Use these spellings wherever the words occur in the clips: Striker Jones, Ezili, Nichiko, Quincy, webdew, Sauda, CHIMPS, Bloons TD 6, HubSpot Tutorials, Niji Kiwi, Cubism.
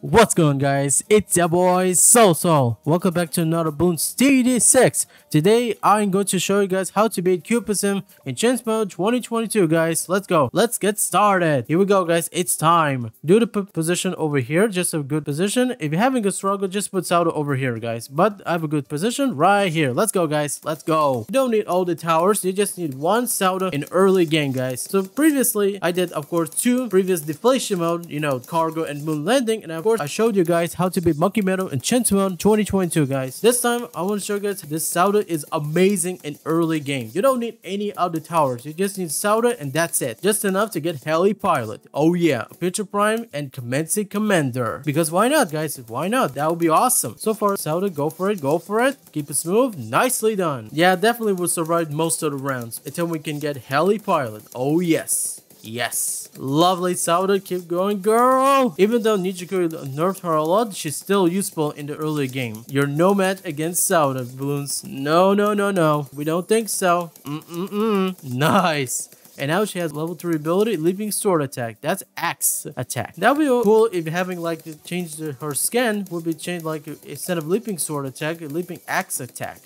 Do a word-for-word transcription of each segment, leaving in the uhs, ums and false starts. What's going on, guys? It's your boy So So. Welcome back to another Bloons T D six. Today I'm going to show you guys how to beat Cubism in Chimps mode twenty twenty-two, guys. Let's go. Let's get started. Here we go, guys. It's time. Do the position over here. Just a good position. If you're having a struggle, just put Sauda over here, guys. But I have a good position right here. Let's go, guys. Let's go. You don't need all the towers. You just need one Sauda in early game, guys. So previously I did, of course, two previous deflation mode, you know, cargo and moon landing, and I I showed you guys how to beat Monkey Metal in Chimps mode twenty twenty-two, guys. This time I want to show you guys this Sauda is amazing in early game. You don't need any other towers. You just need Sauda and that's it. Just enough to get Heli Pilot. Oh yeah, Future Prime and Commencing Commander. Because why not, guys? Why not? That would be awesome. So far, Sauda, go for it, go for it. Keep it smooth. Nicely done. Yeah, definitely will survive most of the rounds until we can get Heli Pilot. Oh yes. Yes. Lovely Sauda. Keep going, girl. Even though Nichiko nerfed her a lot, she's still useful in the early game. You're no match against Sauda, Bloons. No, no, no, no. We don't think so. Mm-mm-mm. Nice. And now she has level three ability, Leaping Sword Attack. That's Axe Attack. That would be cool if having like to change the, her skin would be changed like instead of Leaping Sword Attack, Leaping Axe Attack.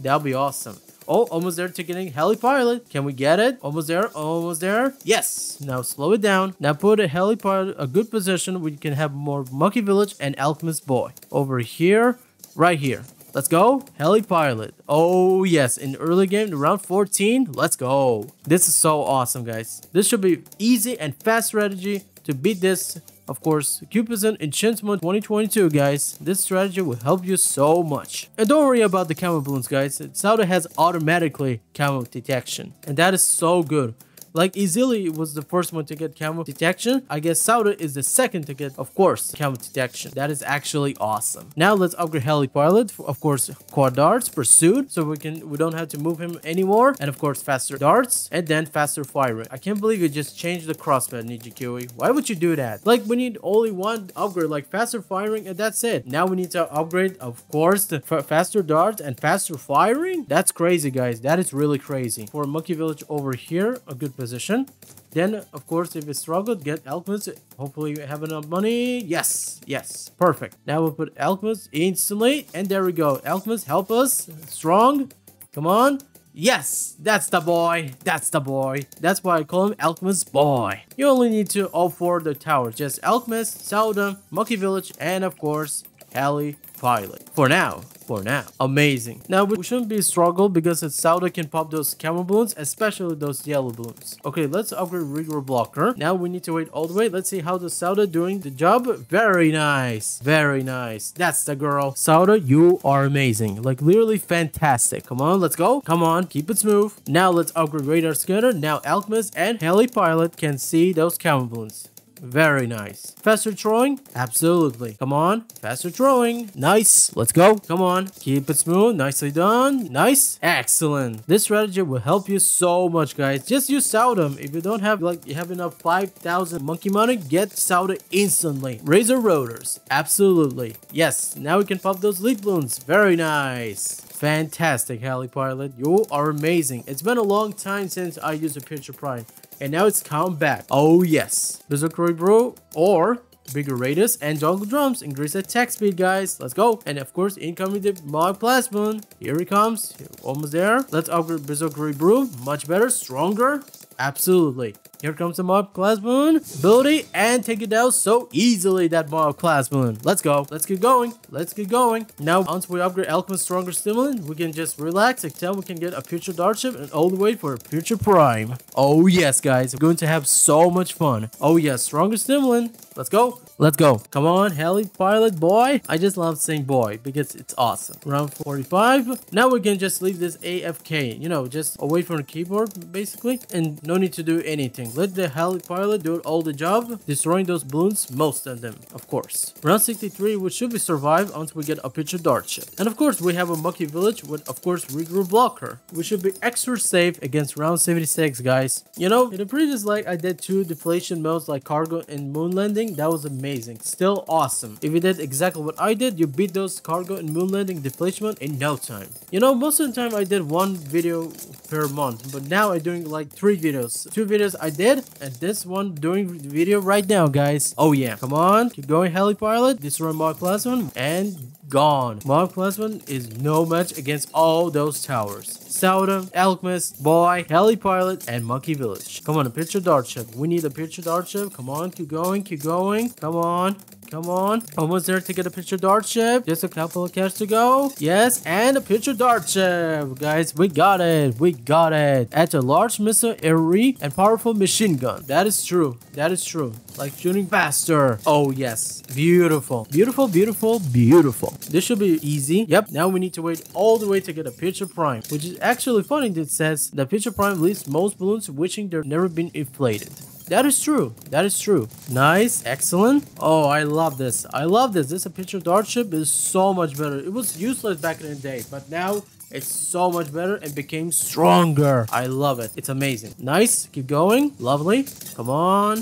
That would be awesome. Oh, almost there to getting Heli Pilot. Can we get it? Almost there, almost there. Yes. Now slow it down. Now put a Heli Pilot, a good position where you can have more Monkey Village and Alchemist Boy. Over here, right here. Let's go. Heli Pilot. Oh yes, in early game, round fourteen. Let's go. This is so awesome, guys. This should be easy and fast strategy to beat this. Of course, Cubism in Chimps mode twenty twenty-two, guys. This strategy will help you so much. And don't worry about the camo balloons, guys. Sauda has automatically camo detection. And that is so good. Like Ezili was the first one to get camo detection. I guess Sauda is the second to get, of course, camo detection. That is actually awesome. Now let's upgrade Heli Pilot. Of course, quad darts, pursuit, so we can we don't have to move him anymore. And of course, faster darts, and then faster fire rate. I can't believe you just changed the crossbow, Niji Kiwi. Why would you do that? Like, we need only one upgrade, like faster firing, and that's it. Now we need to upgrade, of course, the faster darts and faster firing. That's crazy, guys. That is really crazy. For Monkey Village over here, a good position. Then, of course, if you struggled, get Alchemist. Hopefully you have enough money. Yes, yes, perfect. Now we'll put Alchemist instantly, and there we go. Alchemist, help us. Strong, come on. Yes, that's the boy. That's the boy. That's why I call him Alchemist Boy. You only need to all four the towers. Just Alchemist, Sauda, Monkey Village, and of course, Heli Pilot. For now. For now. Amazing. Now we shouldn't be struggled because Sauda can pop those camo balloons, especially those yellow balloons. Okay, let's upgrade Rigor Blocker. Now we need to wait all the way. Let's see how the Sauda doing the job. Very nice. Very nice. That's the girl. Sauda, you are amazing. Like literally fantastic. Come on, let's go. Come on, keep it smooth. Now let's upgrade Radar Scanner. Now Alchemist and Heli Pilot can see those camo balloons. Very nice. Faster throwing? Absolutely. Come on. Faster throwing. Nice. Let's go. Come on. Keep it smooth. Nicely done. Nice. Excellent. This strategy will help you so much, guys. Just use Sauda. If you don't have like you have enough five thousand monkey money, get Sauda instantly. Razor rotors. Absolutely. Yes. Now we can pop those lead balloons. Very nice. Fantastic, Heli Pilot. You are amazing. It's been a long time since I used a Future Prime. And now it's comeback. Oh yes. Berserker Bro or Bigger Radius and Jungle Drums. Increase attack speed, guys. Let's go. And of course, incoming the Mog Plasmon. Here he comes. Almost there. Let's upgrade Berserker Brew. Much better. Stronger. Absolutely. Here comes the Mob Class Moon ability and take it down so easily, that Mob Class Moon. Let's go. Let's get going. Let's get going. Now, once we upgrade Alchemist Stronger Stimulant, we can just relax until we can get a Future Dart Ship and all the way for a Future Prime. Oh, yes, guys. We're going to have so much fun. Oh, yes. Stronger Stimulant. Let's go. Let's go. Come on, Heli Pilot Boy. I just love saying boy because it's awesome. Round forty-five. Now we can just leave this A F K, you know, just away from the keyboard, basically. And no need to do anything. Let the Heli Pilot do all the job, destroying those balloons, most of them, of course. Round sixty-three, we should be survived until we get a Future Dart Ship. And of course, we have a Monkey Village with, of course, Regroup Blocker. We should be extra safe against round seventy-six, guys. You know, in the previous leg, I did two deflation modes like Cargo and Moon Landing. That was amazing. Amazing. Still awesome. If you did exactly what I did, you beat those cargo and moon landing deflation in no time. You know, most of the time I did one video per month, but now I'm doing like three videos. Two videos I did, and this one during the video right now, guys. Oh yeah, come on, keep going, Helipilot, destroy Mark Plus One, and gone. Mark Plus One is no match against all those towers. Sauda, Alchemist, Boy, Helipilot, and Monkey Village. Come on, a picture dart ship. We need a picture dart ship. Come on, keep going, keep going. Come on. Come on. Almost there to get a picture dart ship. Just a couple of cash to go. Yes, and a picture dart ship. Guys, we got it. We got it. At a large missile array and powerful machine gun. That is true. That is true. Like shooting faster. Oh, yes. Beautiful. Beautiful, beautiful, beautiful. This should be easy. Yep. Now we need to wait all the way to get a picture prime, which is actually funny. That says the picture prime leaves most balloons wishing they've never been inflated. That is true. That is true. Nice. Excellent. Oh, I love this. I love this. This picture dart ship is so much better. It was useless back in the day, but now it's so much better and became stronger. I love it. It's amazing. Nice. Keep going. Lovely. Come on.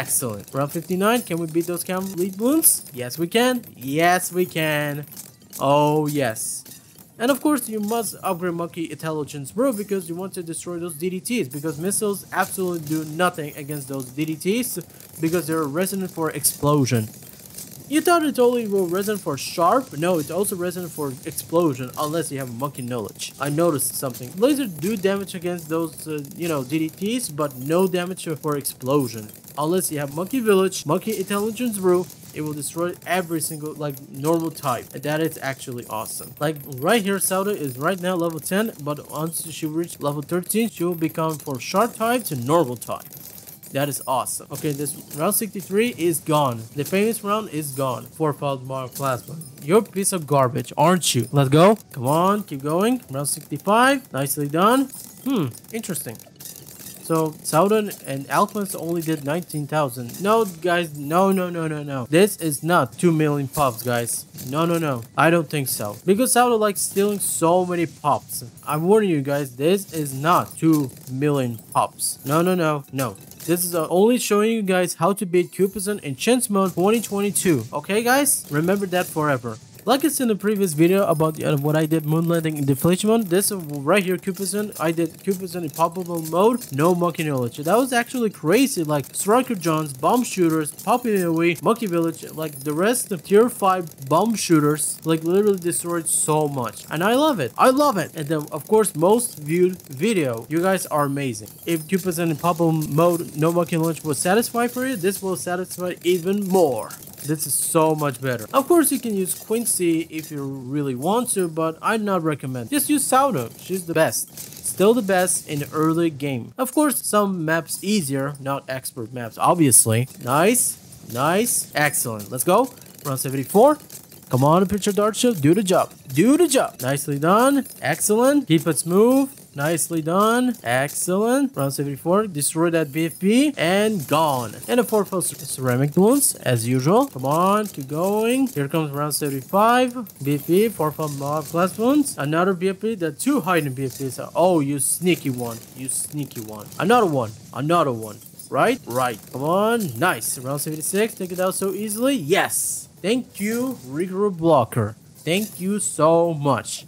Excellent. Round fifty-nine. Can we beat those complete balloons? Yes, we can. Yes, we can. Oh, yes. And of course, you must upgrade Monkey Intelligence Brew because you want to destroy those D D Ts, because missiles absolutely do nothing against those D D Ts because they're resonant for explosion. You thought it only will resonant for sharp? No, it's also resonant for explosion unless you have monkey knowledge. I noticed something. Lasers do damage against those, uh, you know, D D Ts, but no damage for explosion. Unless you have Monkey Village, Monkey Intelligence Brew, it will destroy every single, like, normal type. And that is actually awesome. Like, right here, Sauda is right now level ten, but once she reaches level thirteen, she will become from sharp type to normal type. That is awesome. Okay, this round sixty-three is gone. The famous round is gone. four-fold Mark Plasma. You're a piece of garbage, aren't you? Let's go. Come on, keep going. Round sixty-five. Nicely done. Hmm, interesting. So, Sauda and Alchemist only did nineteen thousand. No, guys, no, no, no, no, no. This is not two million pops, guys. No, no, no. I don't think so. Because Sauda likes stealing so many pops. I'm warning you guys, this is not two million pops. No, no, no, no. This is only showing you guys how to beat Cubism in Chimps Mode twenty twenty-two. Okay, guys? Remember that forever. Like it's in the previous video about uh, what I did moonlighting in deflation mode, this right here Cubism, I did Cubism in poppable mode, no monkey knowledge. That was actually crazy, like Striker Jones, bomb shooters, popping away, Monkey Village, like the rest of tier five bomb shooters, like literally destroyed so much. And I love it, I love it. And then of course most viewed video, you guys are amazing. If Cubism in poppable mode, no monkey knowledge was satisfying for you, this will satisfy even more. This is so much better. Of course, you can use Quincy if you really want to, but I'd not recommend. Just use Sauda. She's the best. Still the best in the early game. Of course, some maps easier, not expert maps, obviously. Nice. Nice. Excellent. Let's go. Round seventy-four. Come on, picture dart ship. Do the job. Do the job. Nicely done. Excellent. Keep it smooth. Nicely done. Excellent. Round seventy-four. Destroy that B F P. And gone. And a four-fold ceramic balloons, as usual. Come on. Keep going. Here comes round seventy-five. B F P. four-fold mob class balloons. Another B F P. The two hidden B F Ps. Oh, you sneaky one. You sneaky one. Another one. Another one. Right? Right. Come on. Nice. Round seventy-six. Take it out so easily. Yes. Thank you, Regroup Blocker. Thank you so much.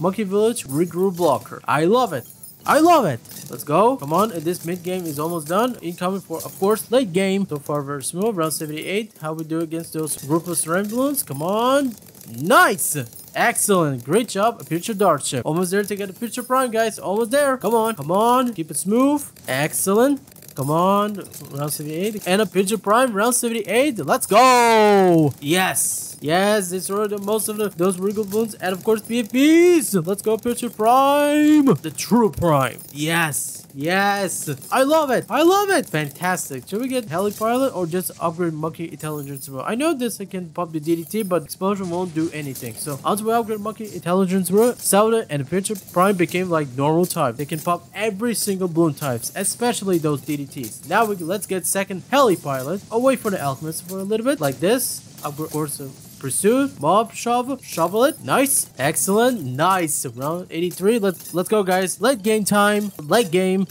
Monkey Village regroup blocker. I love it. I love it. Let's go. Come on. And this mid game is almost done. Incoming for, of course, late game. So far, very smooth. Round seventy-eight. How we do against those groupless ceramic balloons? Come on. Nice. Excellent. Great job. A picture dart ship. Almost there to get a picture prime, guys. Almost there. Come on. Come on. Keep it smooth. Excellent. Come on, round seventy-eight, and a picture prime, round seventy-eight, let's go! Yes, yes, destroyed most of the, those wriggle balloons, and of course, B F Ps! Let's go, picture prime! The true prime, yes, yes, I love it, I love it! Fantastic, should we get Helipilot or just upgrade Monkey Intelligence Brew? I know this can pop the D D T, but explosion won't do anything, so once we upgrade Monkey Intelligence Brew, Sauda and picture prime became like normal type. They can pop every single balloon types, especially those D D Ts. Now we let's get second Helipilot. I'll wait for the Alchemist for a little bit, like this. Upgrade also pursue mob shovel shovel it. Nice, excellent, nice. Round eighty-three. Let's let's go, guys. Late game time. Late game,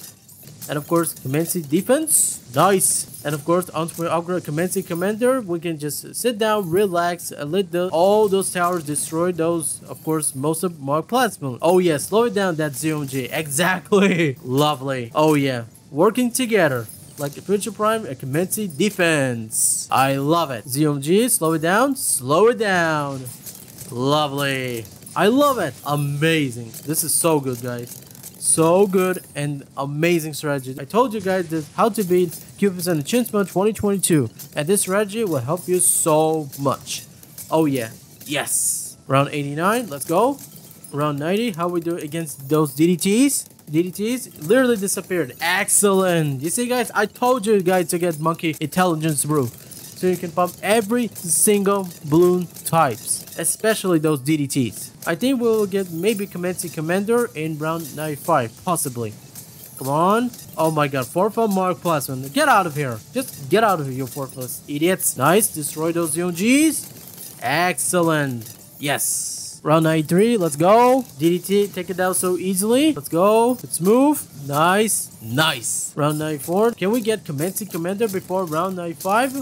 and of course, commencing defense. Nice. And of course, once we upgrade Commencing Commander, we can just sit down, relax, and let the, all those towers destroy those, of course, most of Mark Plasma. Oh yeah, slow it down, that Z M G. Exactly. Lovely. Oh yeah. Working together. like a Future Prime, a Commencing defense. I love it. Z M G, slow it down, slow it down. Lovely. I love it. Amazing. This is so good, guys. So good and amazing strategy. I told you guys this, how to beat Cubism in the Chimps Month twenty twenty-two. And this strategy will help you so much. Oh yeah. Yes. Round eighty-nine. Let's go. Round ninety. How we do against those D D Ts? D D Ts literally disappeared. Excellent. You see, guys, I told you guys to get Monkey Intelligence Brew. So you can pump every single balloon types, especially those D D Ts. I think we'll get maybe Commencing Commander in round ninety-five, possibly. Come on. Oh my god, four four Mark Plus one. Get out of here. Just get out of here, you four plus idiots. Nice. Destroy those Z O Gs. Excellent. Yes. Round ninety-three. Let's go. D D T, take it down so easily. Let's go. Let's move. Nice. Nice. Round ninety-four. Can we get Commencing Commander before round ninety-five?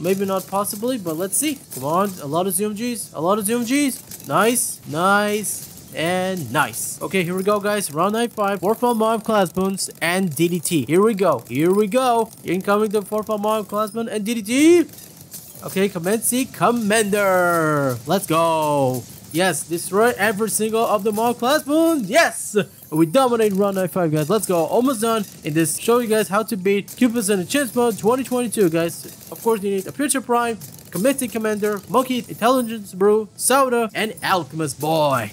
Maybe not possibly, but let's see. Come on, a lot of Z M Gs, a lot of Z M Gs. Nice, nice, and nice. Okay, here we go, guys. Round ninety-five, four four Mob Class Boons and D D T. Here we go, here we go. Incoming the four four Mob Class Boon and D D T. Okay, Commencing Commander. Let's go. Yes, destroy every single of the Mob Class Boons. Yes! We dominate round ninety-five, guys. Let's go. Almost done in this. Show you guys how to beat Cubism in the Chimps Month twenty twenty-two, guys. Of course, you need a Future Prime, Commencing Commander, Monkey Intelligence Brew, Sauda, and Alchemist Boy.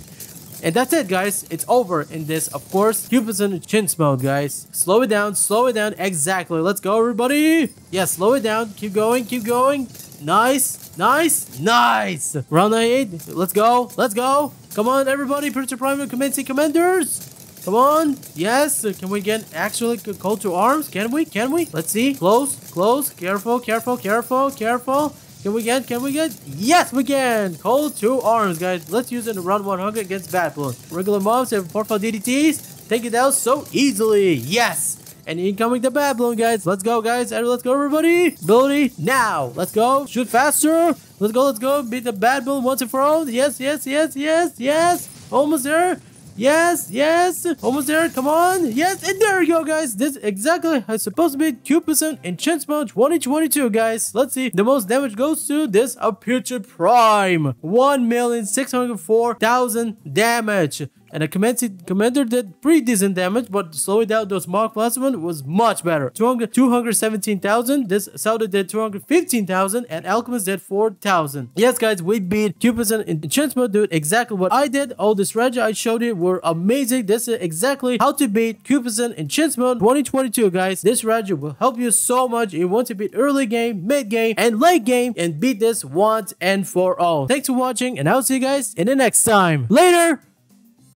And that's it, guys. It's over in this, of course, Cubism in the Chimps Mode, guys. Slow it down. Slow it down. Exactly. Let's go, everybody. Yeah, slow it down. Keep going. Keep going. Nice. Nice. Nice. Round ninety-eight. Let's go. Let's go. Come on, everybody. Future Prime and Commencing Commanders. Come on. Yes. Can we get actually call to arms? Can we? Can we? Let's see. Close. Close. Careful. Careful. Careful. Careful. Can we get? Can we get? Yes, we can. Call to arms, guys. Let's use it in round one hundred against Bad Bloon. Regular mobs and four four D D Ts. Take it out so easily. Yes. And incoming the Bad Bloon, guys. Let's go, guys. Let's go, everybody. Ability now. Let's go. Shoot faster. Let's go. Let's go. Beat the Bad Bloon once and for all. Yes. Yes. Yes. Yes. Yes. Almost there. Yes, yes, almost there, come on, yes, and there you go, guys. This exactly how it's supposed to be Cubism in Chimps Mode twenty twenty-two, guys. Let's see, the most damage goes to this a Future Prime, one million six hundred four thousand damage. And a Commencing Commander did pretty decent damage, but slowing down those Mark Plus one was much better. two hundred seventeen thousand, this Sauda did two hundred fifteen thousand, and Alchemist did four thousand. Yes, guys, we beat Cubism in Chimps Mode, dude, exactly what I did. All the strategy I showed you were amazing. This is exactly how to beat Cubism in Chimps Mode twenty twenty-two, guys. This strategy will help you so much. You want to beat early game, mid game, and late game, and beat this once and for all. Thanks for watching, and I'll see you guys in the next time. Later!